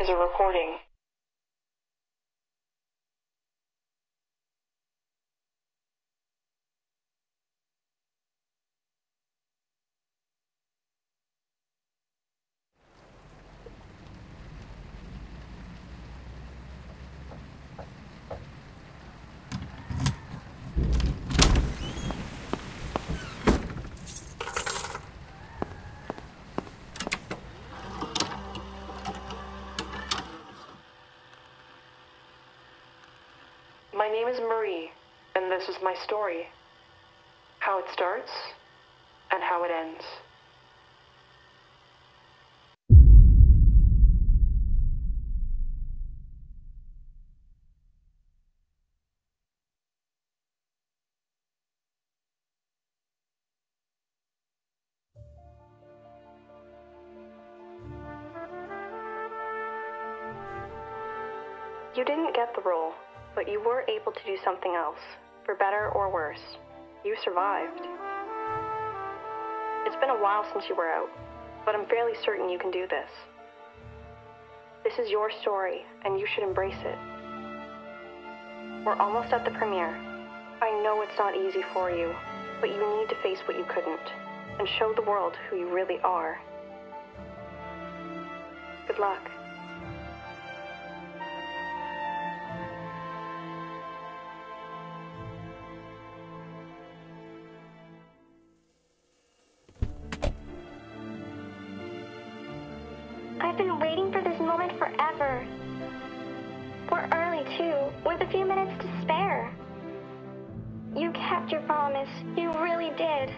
is a recording. My name is Marie, and this is my story. How it starts, and how it ends. You didn't get the role. But you were able to do something else, for better or worse. You survived. It's been a while since you were out, but I'm fairly certain you can do this. This is your story, and you should embrace it. We're almost at the premiere. I know it's not easy for you, but you need to face what you couldn't, and show the world who you really are. Good luck. I've been waiting for this moment forever. We're early, too, with a few minutes to spare. You kept your promise. You really did.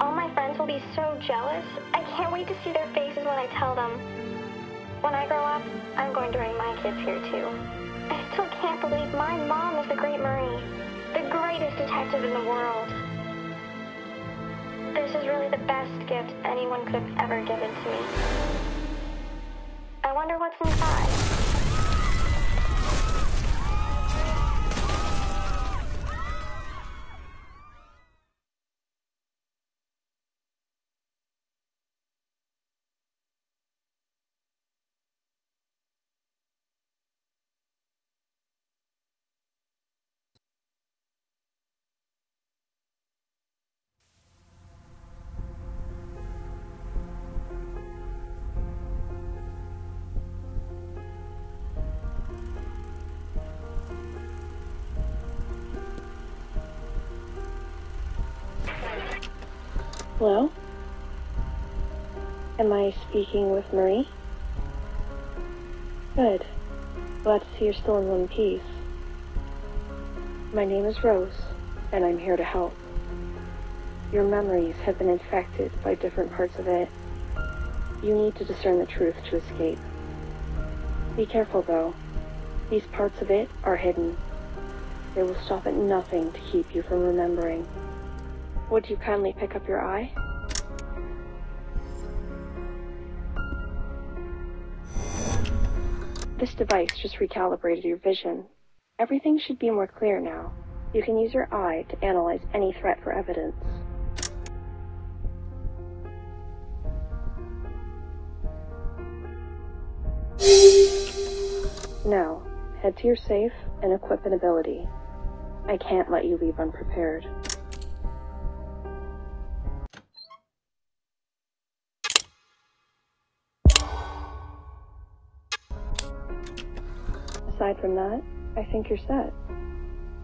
All my friends will be so jealous. I can't wait to see their faces when I tell them. When I grow up, I'm going to bring my kids here, too. I still can't believe my mom is the great Marie, the greatest detective in the world. This is really the best gift anyone could have ever given to me. I wonder what's inside. Hello? Am I speaking with Marie? Good. Glad to see you're still in one piece. My name is Rose, and I'm here to help. Your memories have been infected by different parts of it. You need to discern the truth to escape. Be careful, though. These parts of it are hidden. They will stop at nothing to keep you from remembering. Would you kindly pick up your eye? This device just recalibrated your vision. Everything should be more clear now. You can use your eye to analyze any threat for evidence. Now, head to your safe and equip an ability. I can't let you leave unprepared. Aside from that, I think you're set.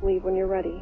Leave when you're ready.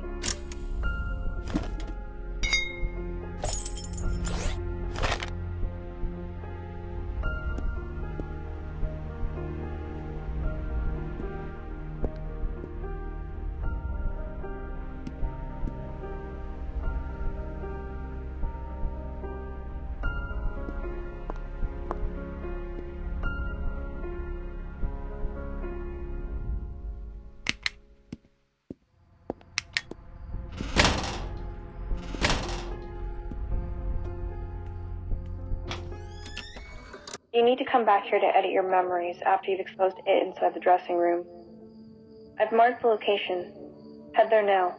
You need to come back here to edit your memories after you've exposed it inside the dressing room. I've marked the location. Head there now.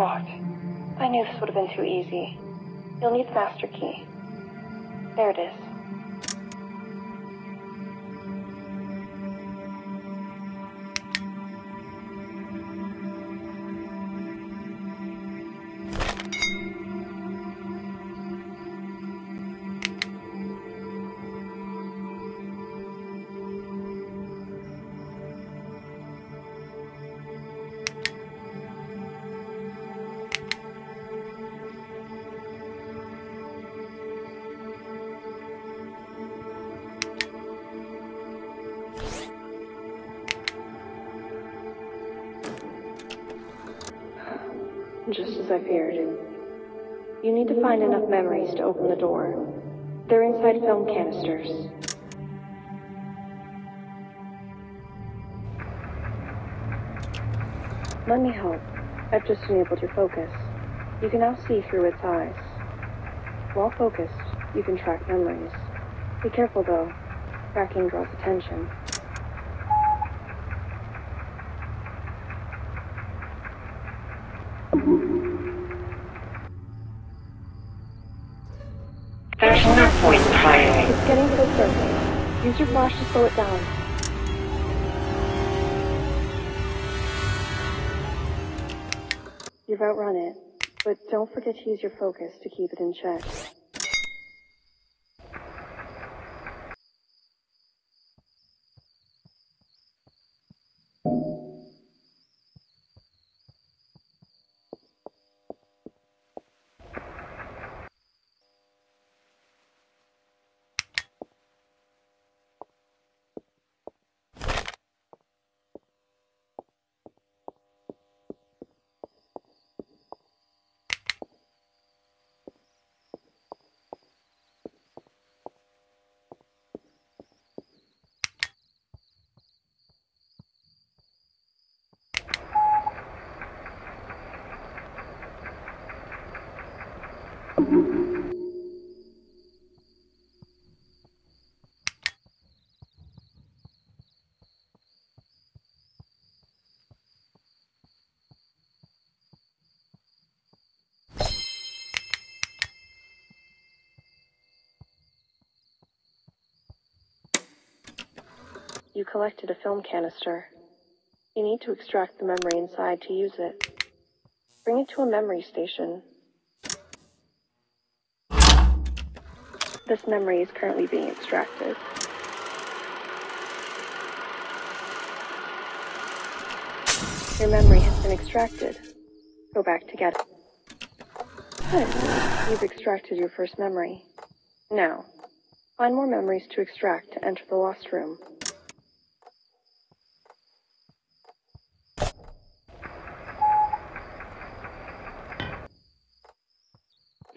locked. I knew this would have been too easy. You'll need the master key. There it is. Just as I feared. You need to find enough memories to open the door. They're inside film canisters. Let me help. I've just enabled your focus. You can now see through its eyes. While focused, you can track memories. Be careful though. Tracking draws attention. There's no point trying. It's getting closer. Use your flash to slow it down. You've outrun it, but don't forget to use your focus to keep it in check. You collected a film canister. You need to extract the memory inside to use it. Bring it to a memory station. This memory is currently being extracted. Your memory has been extracted. Go back to get it. Good. You've extracted your first memory. Now, find more memories to extract to enter the lost room.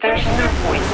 There's no point.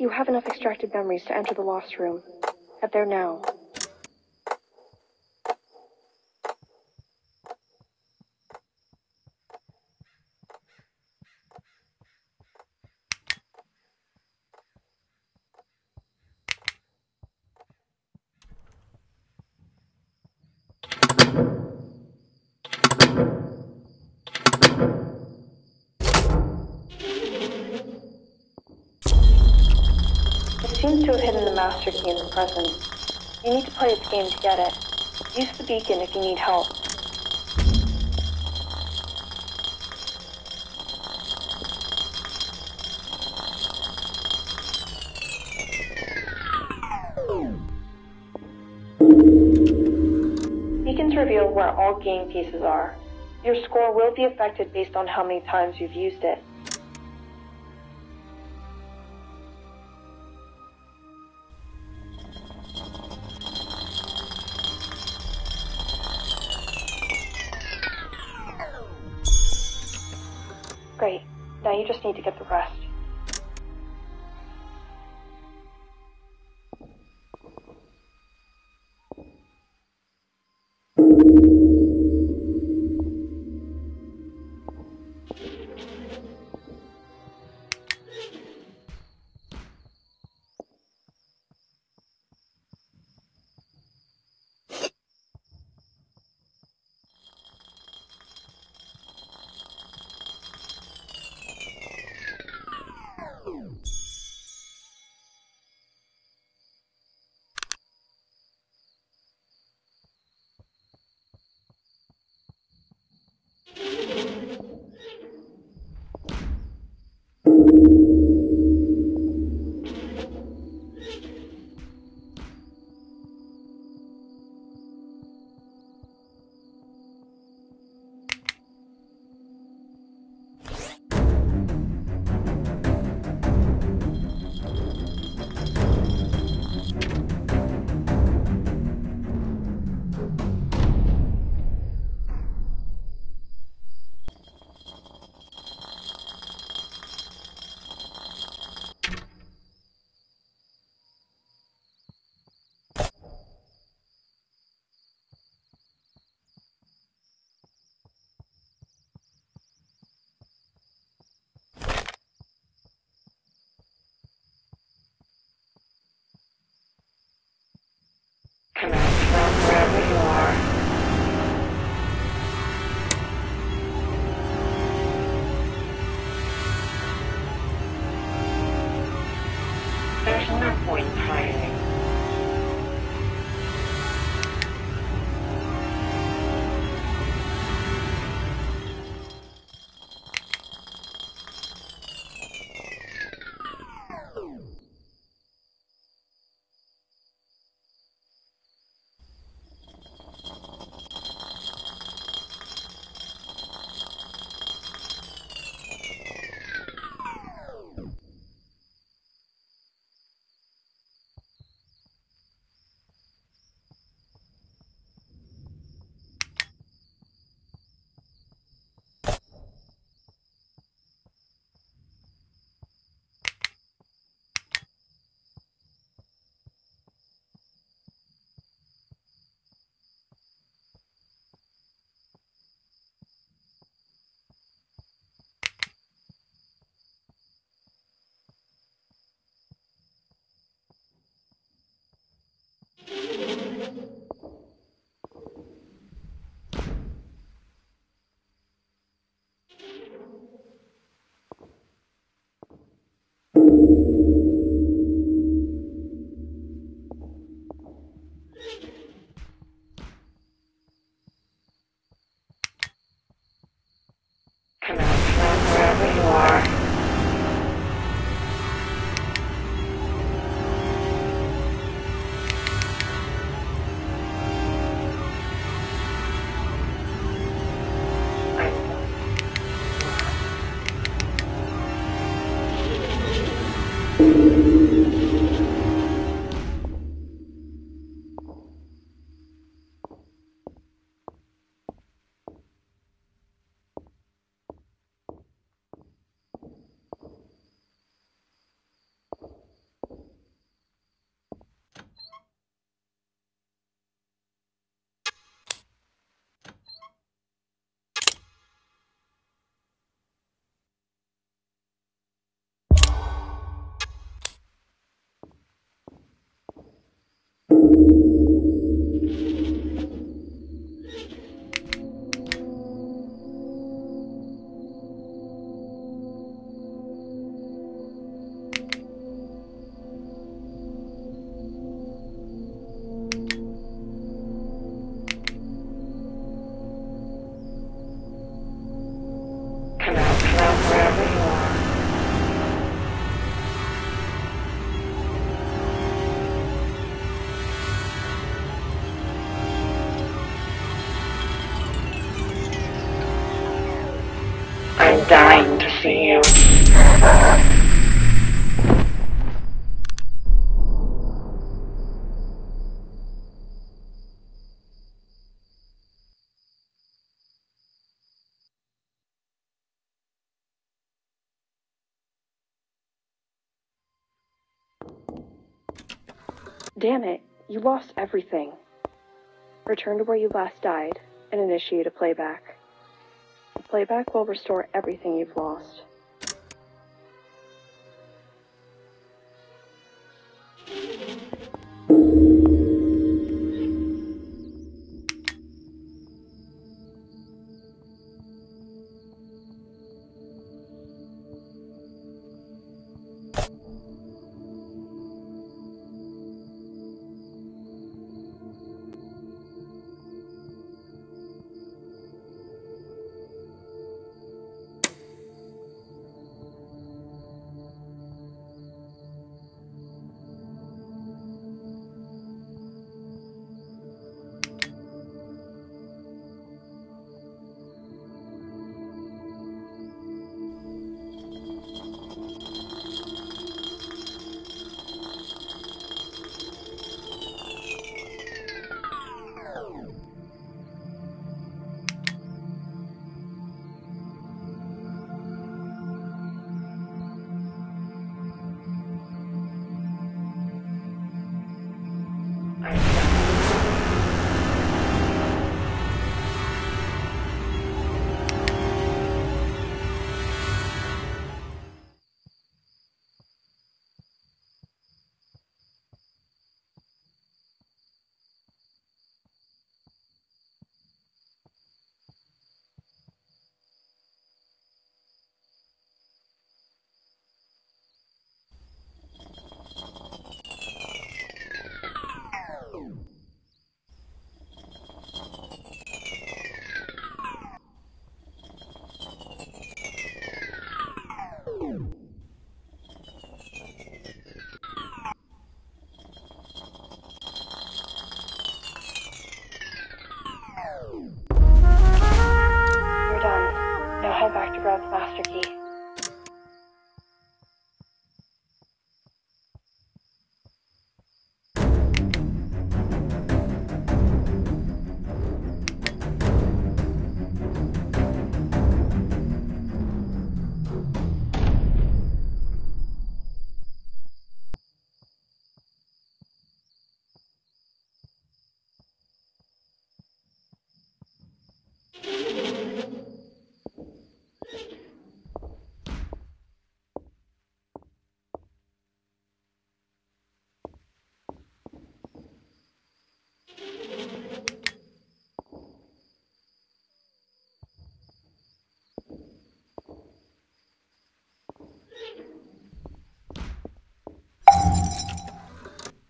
You have enough extracted memories to enter the lost room. Head there now. To have hidden the master key in the present. You need to play its game to get it. Use the beacon if you need help. Beacons reveal where all game pieces are. Your score will be affected based on how many times you've used it. Great. Now you just need to get the rest. dying to see you. Damn it, you lost everything. Return to where you last died and initiate a playback. The playback will restore everything you've lost.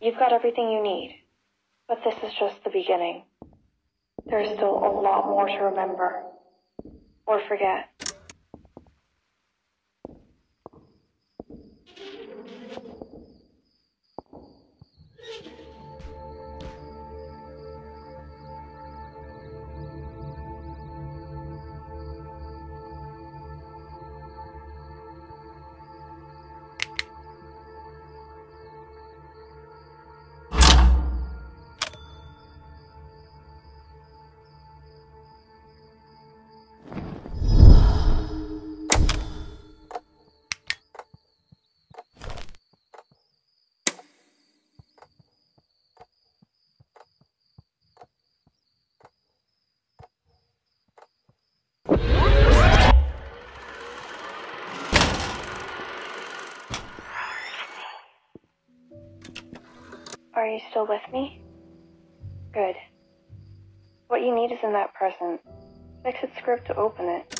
You've got everything you need, but this is just the beginning. There's still a lot more to remember, or forget. Are you still with me? Good. What you need is in that present. Fix its script to open it.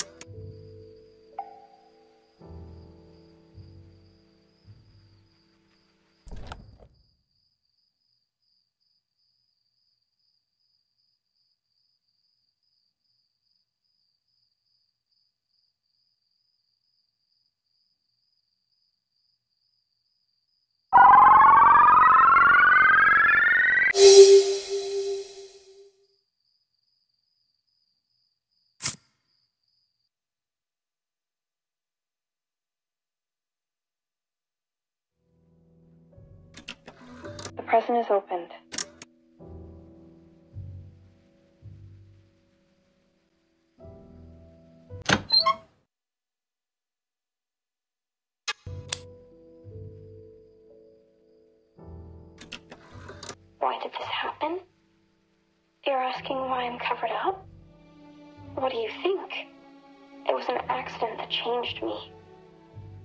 happen? You're asking why I'm covered up? What do you think? It was an accident that changed me.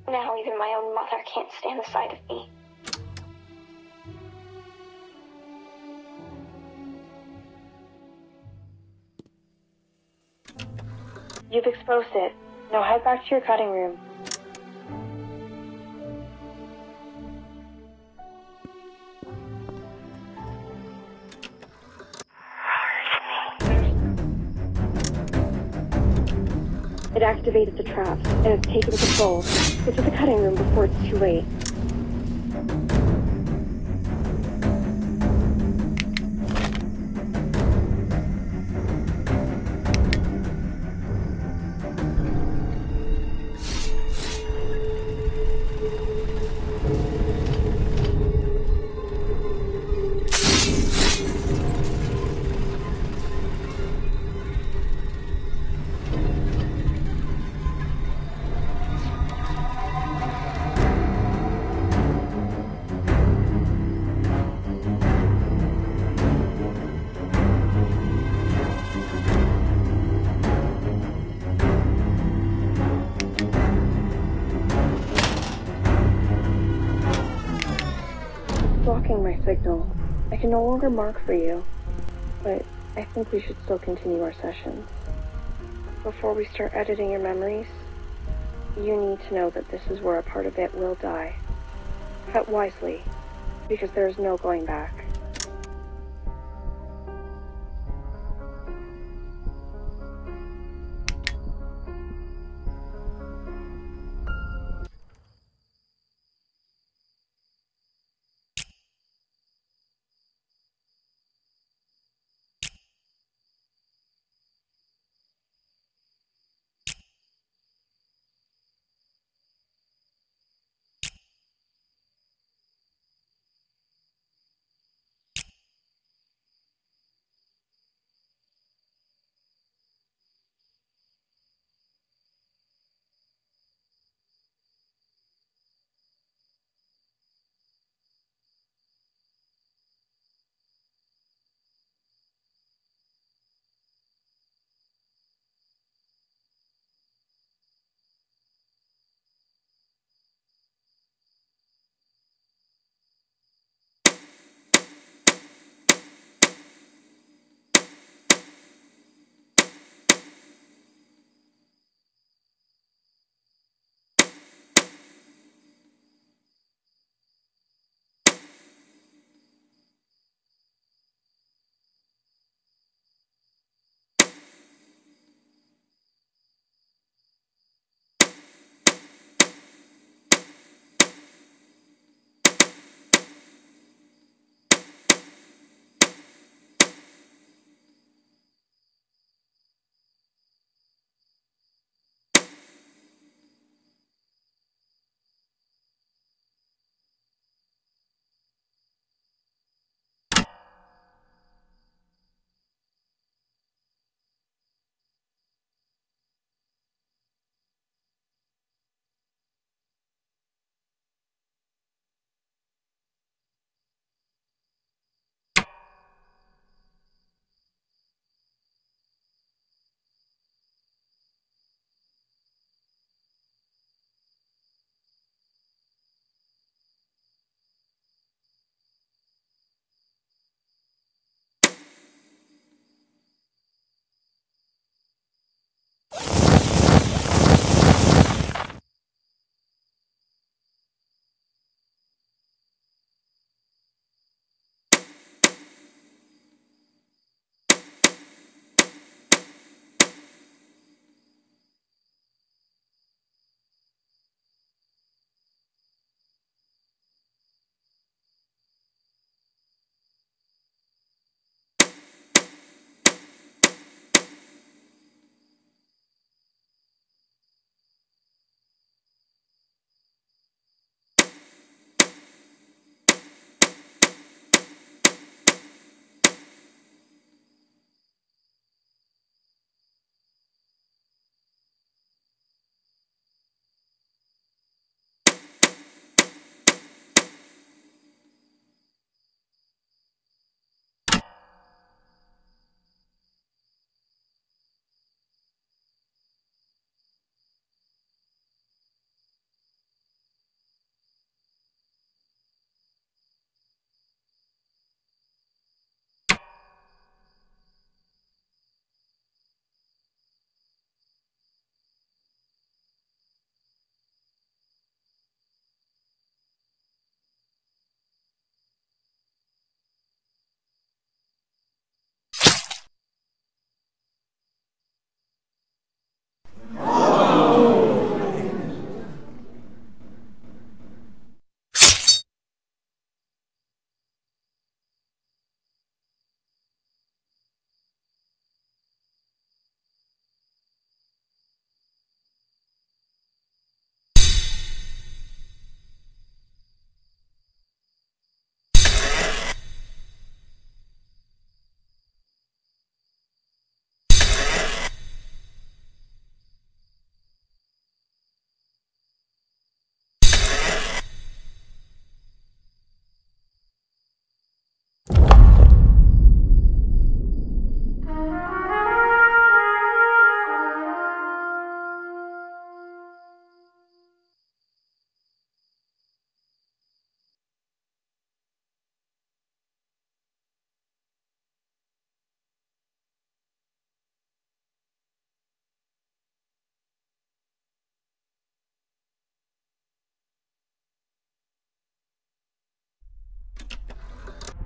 Now even my own mother can't stand the sight of me. You've exposed it. Now head back to your cutting room. It activated the trap, and it's taken control. Get to the cutting room before it's too late. My signal. I can no longer mark for you, but I think we should still continue our session. Before we start editing your memories, you need to know that this is where a part of it will die. Cut wisely, because there is no going back.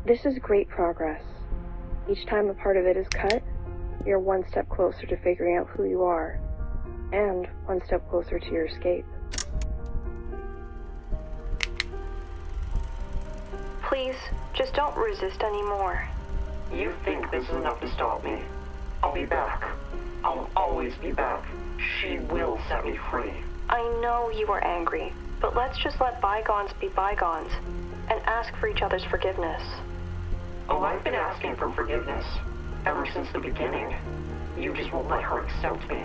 This is great progress. Each time a part of it is cut, you're one step closer to figuring out who you are, and one step closer to your escape. Please, just don't resist anymore. You think this is enough to stop me? I'll be back. I'll always be back. She will set me free. I know you are angry, but let's just let bygones be bygones and ask for each other's forgiveness. Oh, I've been asking for forgiveness ever since the beginning. You just won't let her accept me.